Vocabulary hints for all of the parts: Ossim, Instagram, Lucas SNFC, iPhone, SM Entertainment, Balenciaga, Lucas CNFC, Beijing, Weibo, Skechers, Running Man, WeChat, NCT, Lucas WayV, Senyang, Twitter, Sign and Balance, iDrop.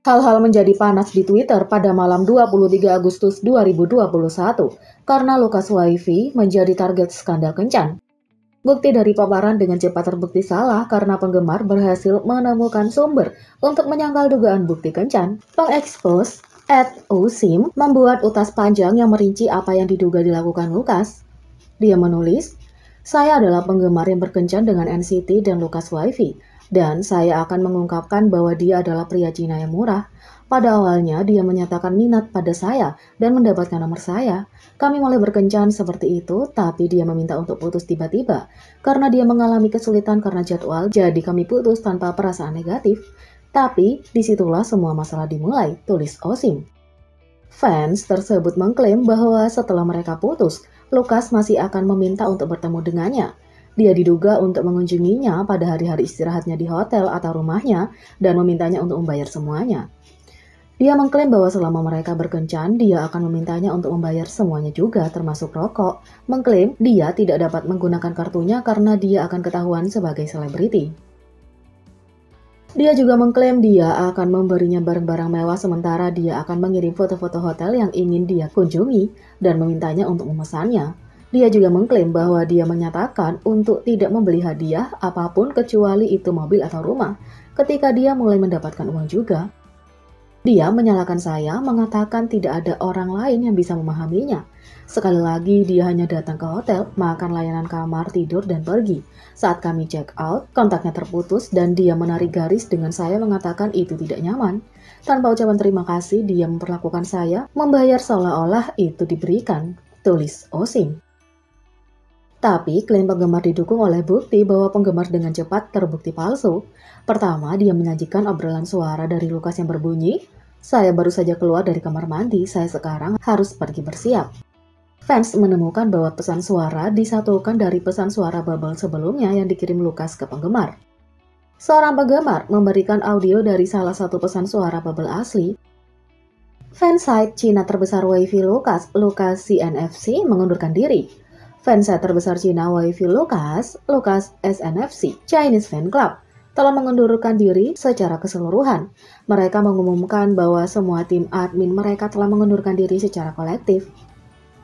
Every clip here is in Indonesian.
Hal-hal menjadi panas di Twitter pada malam 23 Agustus 2021 karena Lucas WayV menjadi target skandal kencan. Bukti dari paparan dengan cepat terbukti salah karena penggemar berhasil menemukan sumber untuk menyangkal dugaan bukti kencan. Pengekspos @Ossim membuat utas panjang yang merinci apa yang diduga dilakukan Lucas. Dia menulis, "Saya adalah penggemar yang berkencan dengan NCT dan Lucas WayV. Dan saya akan mengungkapkan bahwa dia adalah pria Cina yang murah. Pada awalnya, dia menyatakan minat pada saya dan mendapatkan nomor saya. Kami mulai berkencan seperti itu, tapi dia meminta untuk putus tiba-tiba. Karena dia mengalami kesulitan karena jadwal, jadi kami putus tanpa perasaan negatif. Tapi, disitulah semua masalah dimulai," tulis Ossim. Fans tersebut mengklaim bahwa setelah mereka putus, Lucas masih akan meminta untuk bertemu dengannya. Dia diduga untuk mengunjunginya pada hari-hari istirahatnya di hotel atau rumahnya dan memintanya untuk membayar semuanya. Dia mengklaim bahwa selama mereka berkencan, dia akan memintanya untuk membayar semuanya juga, termasuk rokok. Mengklaim dia tidak dapat menggunakan kartunya karena dia akan ketahuan sebagai selebriti. Dia juga mengklaim dia akan memberinya barang-barang mewah sementara dia akan mengirim foto-foto hotel yang ingin dia kunjungi dan memintanya untuk memesannya. Dia juga mengklaim bahwa dia menyatakan untuk tidak membeli hadiah apapun kecuali itu mobil atau rumah ketika dia mulai mendapatkan uang juga. "Dia menyalahkan saya, mengatakan tidak ada orang lain yang bisa memahaminya. Sekali lagi, dia hanya datang ke hotel, makan layanan kamar, tidur, dan pergi. Saat kami check out, kontaknya terputus dan dia menarik garis dengan saya mengatakan itu tidak nyaman. Tanpa ucapan terima kasih, dia memperlakukan saya, membayar seolah-olah itu diberikan," tulis Ossim. Tapi, klaim penggemar didukung oleh bukti bahwa penggemar dengan cepat terbukti palsu. Pertama, dia menyajikan obrolan suara dari Lucas yang berbunyi, "Saya baru saja keluar dari kamar mandi, saya sekarang harus pergi bersiap." Fans menemukan bahwa pesan suara disatukan dari pesan suara bubble sebelumnya yang dikirim Lucas ke penggemar. Seorang penggemar memberikan audio dari salah satu pesan suara bubble asli. Fansite Cina terbesar WayV Lucas CNFC mengundurkan diri. Fansite terbesar Cina WayV Lucas SNFC, Chinese Fan Club, telah mengundurkan diri secara keseluruhan. Mereka mengumumkan bahwa semua tim admin mereka telah mengundurkan diri secara kolektif.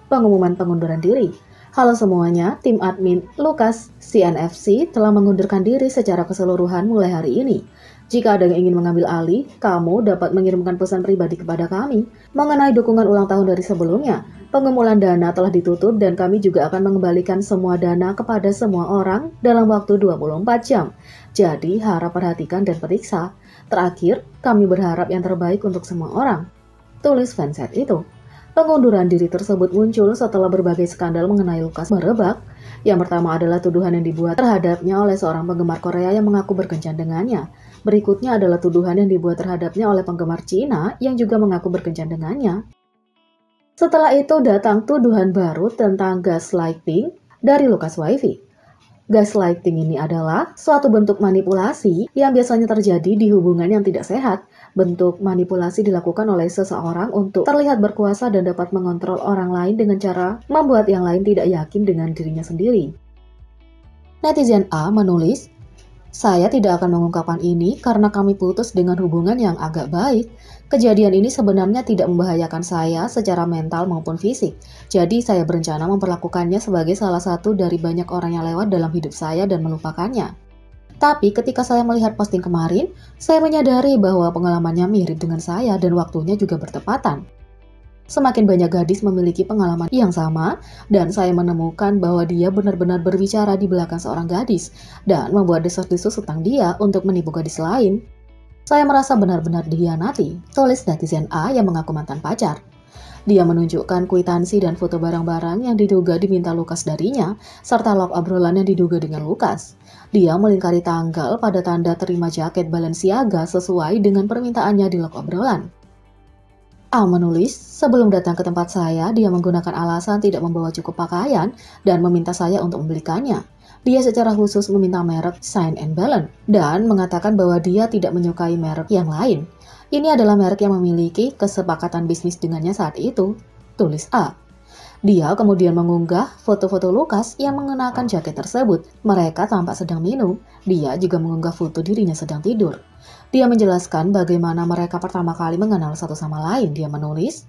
Pengumuman pengunduran diri. "Halo semuanya, tim admin Lucas CNFC telah mengundurkan diri secara keseluruhan mulai hari ini. Jika ada yang ingin mengambil alih, kamu dapat mengirimkan pesan pribadi kepada kami mengenai dukungan ulang tahun dari sebelumnya. Pengumpulan dana telah ditutup dan kami juga akan mengembalikan semua dana kepada semua orang dalam waktu 24 jam. Jadi harap perhatikan dan periksa. Terakhir, kami berharap yang terbaik untuk semua orang," tulis fansite itu. Pengunduran diri tersebut muncul setelah berbagai skandal mengenai Lucas merebak. Yang pertama adalah tuduhan yang dibuat terhadapnya oleh seorang penggemar Korea yang mengaku berkencan dengannya. Berikutnya adalah tuduhan yang dibuat terhadapnya oleh penggemar Cina yang juga mengaku berkencan dengannya. Setelah itu datang tuduhan baru tentang gaslighting dari Lucas WayV. Gaslighting ini adalah suatu bentuk manipulasi yang biasanya terjadi di hubungan yang tidak sehat. Bentuk manipulasi dilakukan oleh seseorang untuk terlihat berkuasa dan dapat mengontrol orang lain dengan cara membuat yang lain tidak yakin dengan dirinya sendiri. Netizen A menulis, "Saya tidak akan mengungkapkan ini karena kami putus dengan hubungan yang agak baik. Kejadian ini sebenarnya tidak membahayakan saya secara mental maupun fisik. Jadi saya berencana memperlakukannya sebagai salah satu dari banyak orang yang lewat dalam hidup saya dan melupakannya. Tapi ketika saya melihat posting kemarin, saya menyadari bahwa pengalamannya mirip dengan saya dan waktunya juga bertepatan. Semakin banyak gadis memiliki pengalaman yang sama, dan saya menemukan bahwa dia benar-benar berbicara di belakang seorang gadis dan membuat desas-desus tentang dia untuk menipu gadis lain. Saya merasa benar-benar dihianati," tulis netizen A yang mengaku mantan pacar. Dia menunjukkan kwitansi dan foto barang-barang yang diduga diminta Lucas darinya, serta log obrolan yang diduga dengan Lucas. Dia melingkari tanggal pada tanda terima jaket Balenciaga sesuai dengan permintaannya di log obrolan. A menulis, "Sebelum datang ke tempat saya, dia menggunakan alasan tidak membawa cukup pakaian dan meminta saya untuk membelikannya. Dia secara khusus meminta merek Sign and Balance dan mengatakan bahwa dia tidak menyukai merek yang lain. Ini adalah merek yang memiliki kesepakatan bisnis dengannya saat itu," tulis A. Dia kemudian mengunggah foto-foto Lucas yang mengenakan jaket tersebut. Mereka tampak sedang minum. Dia juga mengunggah foto dirinya sedang tidur. Dia menjelaskan bagaimana mereka pertama kali mengenal satu sama lain. Dia menulis,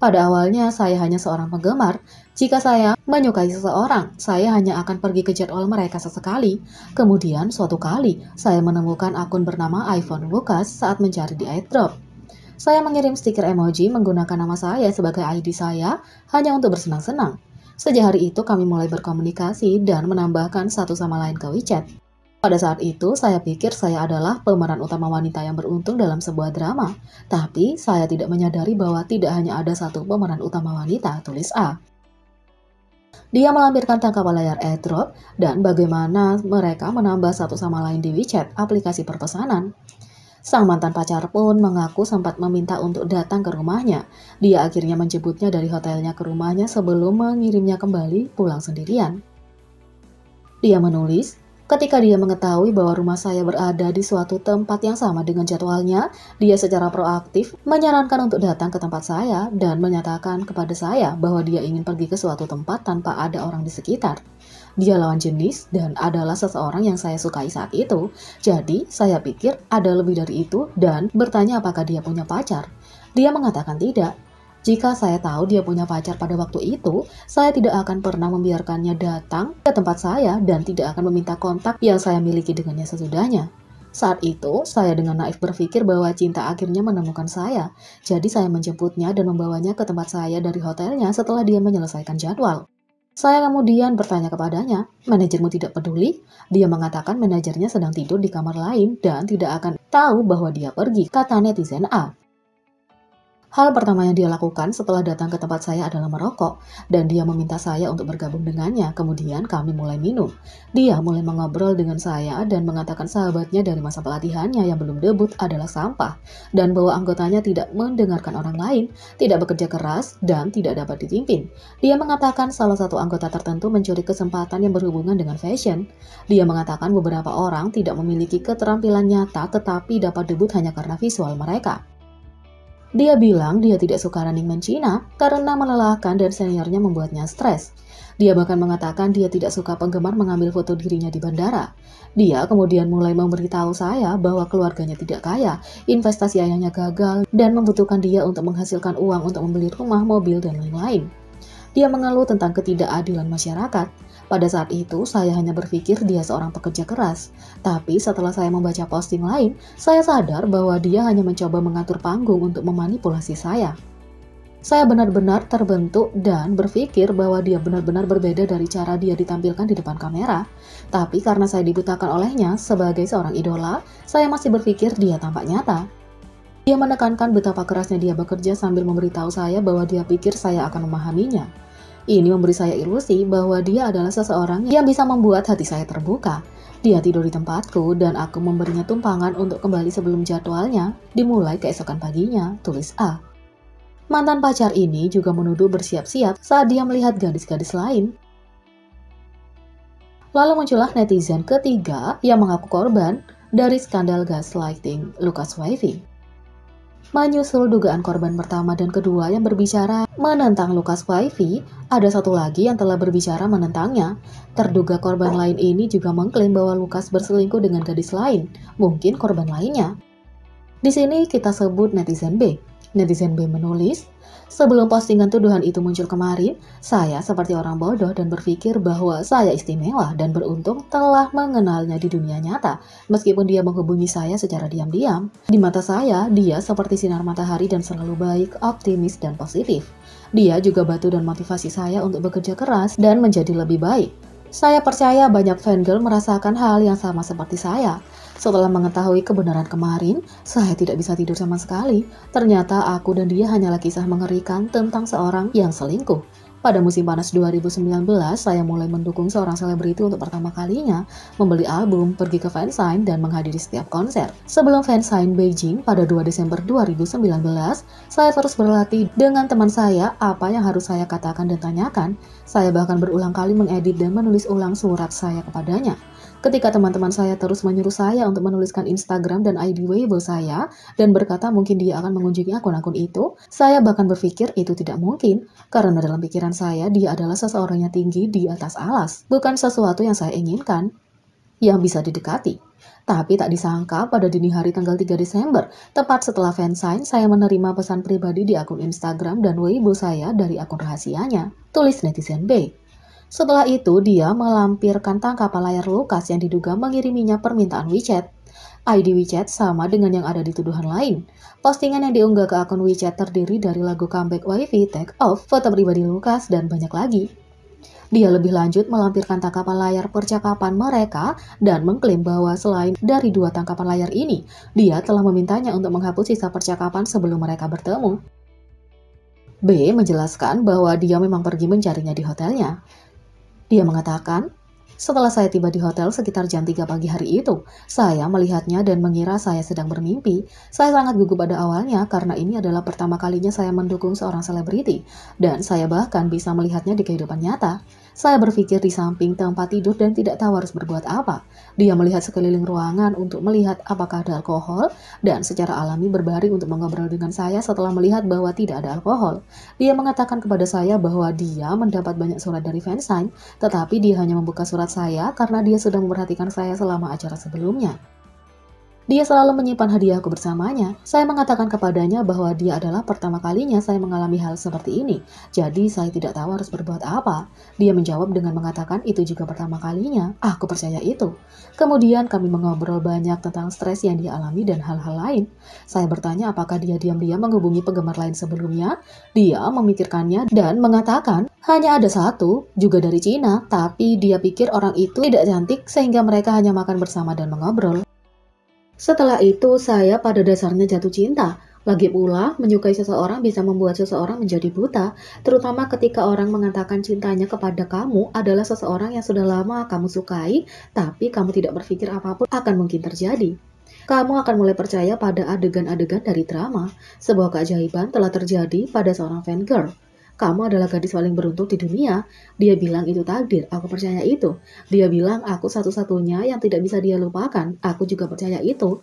"Pada awalnya saya hanya seorang penggemar. Jika saya menyukai seseorang, saya hanya akan pergi ke jadwal mereka sesekali. Kemudian suatu kali, saya menemukan akun bernama iPhone Lucas saat mencari di iDrop. Saya mengirim stiker emoji menggunakan nama saya sebagai ID saya hanya untuk bersenang-senang. Sejak hari itu kami mulai berkomunikasi dan menambahkan satu sama lain ke WeChat. Pada saat itu saya pikir saya adalah pemeran utama wanita yang beruntung dalam sebuah drama. Tapi saya tidak menyadari bahwa tidak hanya ada satu pemeran utama wanita," tulis A. Dia melampirkan tangkapan layar iDrop dan bagaimana mereka menambah satu sama lain di WeChat, aplikasi perpesanan. Sang mantan pacar pun mengaku sempat meminta untuk datang ke rumahnya. Dia akhirnya menjemputnya dari hotelnya ke rumahnya sebelum mengirimnya kembali pulang sendirian. Dia menulis, "Ketika dia mengetahui bahwa rumah saya berada di suatu tempat yang sama dengan jadwalnya, dia secara proaktif menyarankan untuk datang ke tempat saya dan menyatakan kepada saya bahwa dia ingin pergi ke suatu tempat tanpa ada orang di sekitar. Dia lawan jenis dan adalah seseorang yang saya sukai saat itu. Jadi, saya pikir ada lebih dari itu dan bertanya apakah dia punya pacar. Dia mengatakan tidak. Jika saya tahu dia punya pacar pada waktu itu, saya tidak akan pernah membiarkannya datang ke tempat saya dan tidak akan meminta kontak yang saya miliki dengannya sesudahnya. Saat itu, saya dengan naif berpikir bahwa cinta akhirnya menemukan saya. Jadi, saya menjemputnya dan membawanya ke tempat saya dari hotelnya setelah dia menyelesaikan jadwal. Saya kemudian bertanya kepadanya, 'Manajermu tidak peduli?' Dia mengatakan manajernya sedang tidur di kamar lain dan tidak akan tahu bahwa dia pergi," kata netizen A. "Hal pertama yang dia lakukan setelah datang ke tempat saya adalah merokok, dan dia meminta saya untuk bergabung dengannya. Kemudian kami mulai minum. Dia mulai mengobrol dengan saya dan mengatakan sahabatnya dari masa pelatihannya yang belum debut adalah sampah, dan bahwa anggotanya tidak mendengarkan orang lain, tidak bekerja keras, dan tidak dapat dipimpin. Dia mengatakan salah satu anggota tertentu mencuri kesempatan yang berhubungan dengan fashion. Dia mengatakan beberapa orang tidak memiliki keterampilan nyata tetapi dapat debut hanya karena visual mereka. Dia bilang dia tidak suka Running Man Cina karena melelahkan dan seniornya membuatnya stres. Dia bahkan mengatakan dia tidak suka penggemar mengambil foto dirinya di bandara. Dia kemudian mulai memberitahu saya bahwa keluarganya tidak kaya, investasi ayahnya gagal, dan membutuhkan dia untuk menghasilkan uang untuk membeli rumah, mobil, dan lain-lain. Dia mengeluh tentang ketidakadilan masyarakat. Pada saat itu, saya hanya berpikir dia seorang pekerja keras. Tapi setelah saya membaca posting lain, saya sadar bahwa dia hanya mencoba mengatur panggung untuk memanipulasi saya. Saya benar-benar terbentuk dan berpikir bahwa dia benar-benar berbeda dari cara dia ditampilkan di depan kamera. Tapi karena saya dibutakan olehnya sebagai seorang idola, saya masih berpikir dia tampak nyata. Dia menekankan betapa kerasnya dia bekerja sambil memberitahu saya bahwa dia pikir saya akan memahaminya. Ini memberi saya ilusi bahwa dia adalah seseorang yang bisa membuat hati saya terbuka. Dia tidur di tempatku dan aku memberinya tumpangan untuk kembali sebelum jadwalnya dimulai keesokan paginya," tulis A. Mantan pacar ini juga menuduh bersiap-siap saat dia melihat gadis-gadis lain. Lalu muncullah netizen ketiga yang mengaku korban dari skandal gaslighting Lucas WayV. Menyusul dugaan korban pertama dan kedua yang berbicara menentang Lucas WayV, ada satu lagi yang telah berbicara menentangnya. Terduga korban lain ini juga mengklaim bahwa Lucas berselingkuh dengan gadis lain, mungkin korban lainnya. Di sini kita sebut netizen B. Netizen B menulis, "Sebelum postingan tuduhan itu muncul kemarin, saya seperti orang bodoh dan berpikir bahwa saya istimewa dan beruntung telah mengenalnya di dunia nyata, meskipun dia menghubungi saya secara diam-diam. Di mata saya, dia seperti sinar matahari dan selalu baik, optimis, dan positif. Dia juga batu dan motivasi saya untuk bekerja keras dan menjadi lebih baik. Saya percaya banyak fangirl merasakan hal yang sama seperti saya. Setelah mengetahui kebenaran kemarin, saya tidak bisa tidur sama sekali. Ternyata aku dan dia hanyalah kisah mengerikan tentang seorang yang selingkuh. Pada musim panas 2019, saya mulai mendukung seorang selebriti untuk pertama kalinya, membeli album, pergi ke fansign, dan menghadiri setiap konser. Sebelum fansign Beijing pada 2 Desember 2019, saya terus berlatih dengan teman saya apa yang harus saya katakan dan tanyakan. Saya bahkan berulang kali mengedit dan menulis ulang surat saya kepadanya. ketika teman-teman saya terus menyuruh saya untuk menuliskan Instagram dan ID Weibo saya dan berkata mungkin dia akan mengunjungi akun-akun itu, saya bahkan berpikir itu tidak mungkin, karena dalam pikiran saya dia adalah seseorang yang tinggi di atas alas, bukan sesuatu yang saya inginkan, yang bisa didekati. Tapi tak disangka pada dini hari tanggal 3 Desember, tepat setelah fansign, saya menerima pesan pribadi di akun Instagram dan Weibo saya dari akun rahasianya, tulis netizen B. Setelah itu, dia melampirkan tangkap layar Lucas yang diduga mengiriminya permintaan WeChat. ID WeChat sama dengan yang ada di tuduhan lain. Postingan yang diunggah ke akun WeChat terdiri dari lagu comeback WayV, Take Off, foto pribadi Lucas, dan banyak lagi. Dia lebih lanjut melampirkan tangkapan layar percakapan mereka dan mengklaim bahwa selain dari 2 tangkapan layar ini, dia telah memintanya untuk menghapus sisa percakapan sebelum mereka bertemu. B menjelaskan bahwa dia memang pergi mencarinya di hotelnya. Dia mengatakan, "Setelah saya tiba di hotel sekitar jam 3 pagi hari itu, saya melihatnya dan mengira saya sedang bermimpi. Saya sangat gugup pada awalnya karena ini adalah pertama kalinya saya mendukung seorang selebriti, dan saya bahkan bisa melihatnya di kehidupan nyata. Saya berpikir di samping tempat tidur dan tidak tahu harus berbuat apa. Dia melihat sekeliling ruangan untuk melihat apakah ada alkohol, dan secara alami berbaring untuk mengobrol dengan saya setelah melihat bahwa tidak ada alkohol. Dia mengatakan kepada saya bahwa dia mendapat banyak surat dari fansign, tetapi dia hanya membuka surat saya karena dia sudah memperhatikan saya selama acara sebelumnya. Dia selalu menyimpan hadiahku bersamanya. Saya mengatakan kepadanya bahwa dia adalah pertama kalinya saya mengalami hal seperti ini, jadi saya tidak tahu harus berbuat apa. Dia menjawab dengan mengatakan itu juga pertama kalinya, aku percaya itu. Kemudian kami mengobrol banyak tentang stres yang dia alami dan hal-hal lain. Saya bertanya apakah dia diam-diam menghubungi penggemar lain sebelumnya. Dia memikirkannya dan mengatakan hanya ada satu, juga dari Cina, tapi dia pikir orang itu tidak cantik sehingga mereka hanya makan bersama dan mengobrol. Setelah itu, saya pada dasarnya jatuh cinta. Lagi pula, menyukai seseorang bisa membuat seseorang menjadi buta, terutama ketika orang mengatakan cintanya kepada kamu adalah seseorang yang sudah lama kamu sukai, tapi kamu tidak berpikir apapun akan mungkin terjadi. Kamu akan mulai percaya pada adegan-adegan dari drama. Sebuah keajaiban telah terjadi pada seorang fangirl. Kamu adalah gadis paling beruntung di dunia. Dia bilang itu takdir, aku percaya itu. Dia bilang aku satu-satunya yang tidak bisa dia lupakan, aku juga percaya itu.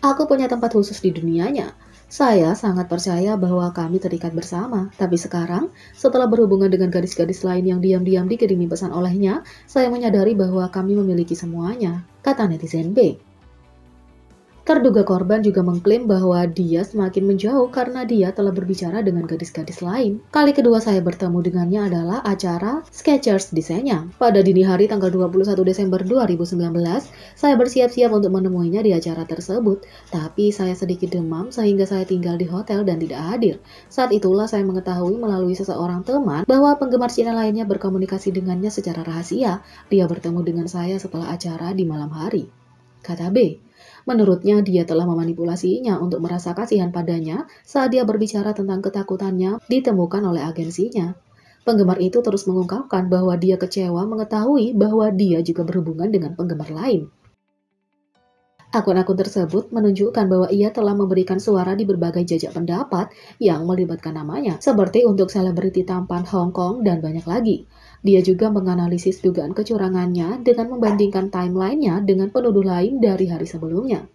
Aku punya tempat khusus di dunianya. Saya sangat percaya bahwa kami terikat bersama. Tapi sekarang, setelah berhubungan dengan gadis-gadis lain yang diam-diam dikirimi pesan olehnya, saya menyadari bahwa kami memiliki semuanya, kata netizen B. Terduga korban juga mengklaim bahwa dia semakin menjauh karena dia telah berbicara dengan gadis-gadis lain. Kali kedua saya bertemu dengannya adalah acara Skechers di Senyang. Pada dini hari tanggal 21 Desember 2019, saya bersiap-siap untuk menemuinya di acara tersebut. Tapi saya sedikit demam sehingga saya tinggal di hotel dan tidak hadir. Saat itulah saya mengetahui melalui seseorang teman bahwa penggemar Cina lainnya berkomunikasi dengannya secara rahasia. Dia bertemu dengan saya setelah acara di malam hari, kata B. Menurutnya, dia telah memanipulasinya untuk merasa kasihan padanya saat dia berbicara tentang ketakutannya ditemukan oleh agensinya. Penggemar itu terus mengungkapkan bahwa dia kecewa mengetahui bahwa dia juga berhubungan dengan penggemar lain. Akun-akun tersebut menunjukkan bahwa ia telah memberikan suara di berbagai jajak pendapat yang melibatkan namanya, seperti untuk selebriti tampan Hong Kong dan banyak lagi. Dia juga menganalisis dugaan kecurangannya dengan membandingkan timelinenya dengan penuduh lain dari hari sebelumnya.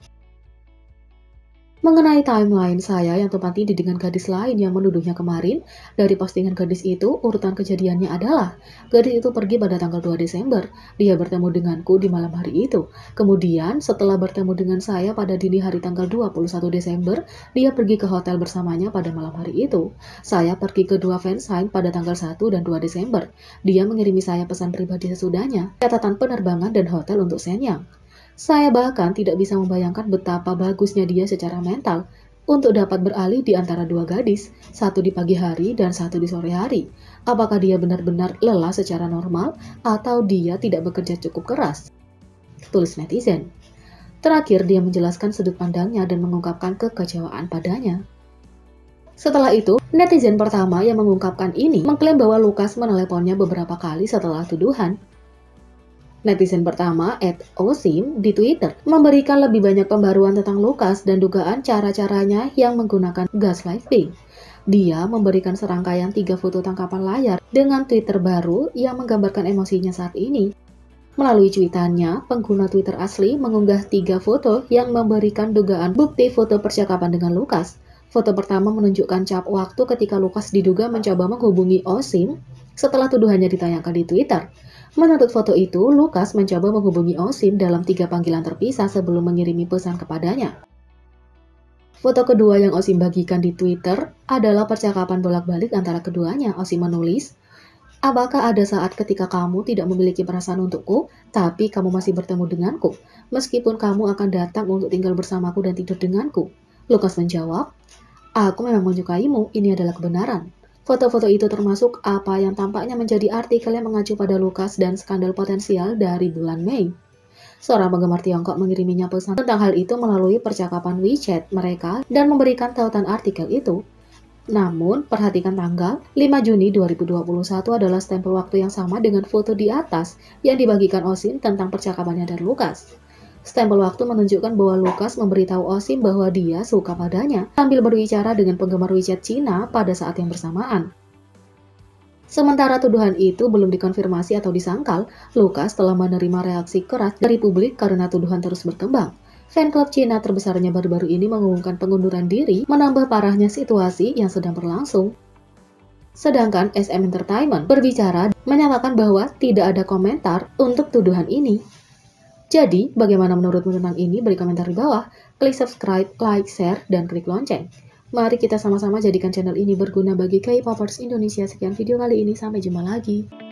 Mengenai timeline saya yang tempat ini dengan gadis lain yang menuduhnya kemarin, dari postingan gadis itu, urutan kejadiannya adalah gadis itu pergi pada tanggal 2 Desember, dia bertemu denganku di malam hari itu. Kemudian, setelah bertemu dengan saya pada dini hari tanggal 21 Desember, dia pergi ke hotel bersamanya pada malam hari itu. Saya pergi ke 2 fansign pada tanggal 1 dan 2 Desember. Dia mengirimi saya pesan pribadi sesudahnya, catatan penerbangan dan hotel untuk Senyang. Saya bahkan tidak bisa membayangkan betapa bagusnya dia secara mental untuk dapat beralih di antara 2 gadis, satu di pagi hari dan satu di sore hari. Apakah dia benar-benar lelah secara normal atau dia tidak bekerja cukup keras? Tulis netizen. Terakhir, dia menjelaskan sudut pandangnya dan mengungkapkan kekecewaan padanya. Setelah itu, netizen pertama yang mengungkapkan ini mengklaim bahwa Lucas meneleponnya beberapa kali setelah tuduhan. Netizen pertama, @Ossim, di Twitter, memberikan lebih banyak pembaruan tentang Lucas dan dugaan cara-caranya yang menggunakan gaslighting. Dia memberikan serangkaian 3 foto tangkapan layar dengan Twitter baru yang menggambarkan emosinya saat ini. Melalui cuitannya, pengguna Twitter asli mengunggah 3 foto yang memberikan dugaan bukti foto percakapan dengan Lucas. Foto pertama menunjukkan cap waktu ketika Lucas diduga mencoba menghubungi Ossim setelah tuduhannya ditayangkan di Twitter. Menurut foto itu, Lucas mencoba menghubungi Ossim dalam 3 panggilan terpisah sebelum mengirimi pesan kepadanya. Foto kedua yang Ossim bagikan di Twitter adalah percakapan bolak-balik antara keduanya. Ossim menulis, "Apakah ada saat ketika kamu tidak memiliki perasaan untukku, tapi kamu masih bertemu denganku, meskipun kamu akan datang untuk tinggal bersamaku dan tidur denganku?" Lucas menjawab, "Aku memang menyukaimu, ini adalah kebenaran." Foto-foto itu termasuk apa yang tampaknya menjadi artikel yang mengacu pada Lucas dan skandal potensial dari bulan Mei. Seorang penggemar Tiongkok mengiriminya pesan tentang hal itu melalui percakapan WeChat mereka dan memberikan tautan artikel itu. Namun, perhatikan tanggal 5 Juni 2021 adalah stempel waktu yang sama dengan foto di atas yang dibagikan Ossim tentang percakapannya dan Lucas. Stempel waktu menunjukkan bahwa Lucas memberitahu Ossim bahwa dia suka padanya sambil berbicara dengan penggemar WeChat Cina pada saat yang bersamaan. Sementara tuduhan itu belum dikonfirmasi atau disangkal, Lucas telah menerima reaksi keras dari publik karena tuduhan terus berkembang. Fan club Cina terbesarnya baru-baru ini mengumumkan pengunduran diri, menambah parahnya situasi yang sedang berlangsung. Sedangkan SM Entertainment berbicara menyatakan bahwa tidak ada komentar untuk tuduhan ini. Jadi, bagaimana menurutmu tentang ini? Beri komentar di bawah. Klik subscribe, like, share, dan klik lonceng. Mari kita sama-sama jadikan channel ini berguna bagi K-popers Indonesia. Sekian video kali ini, sampai jumpa lagi.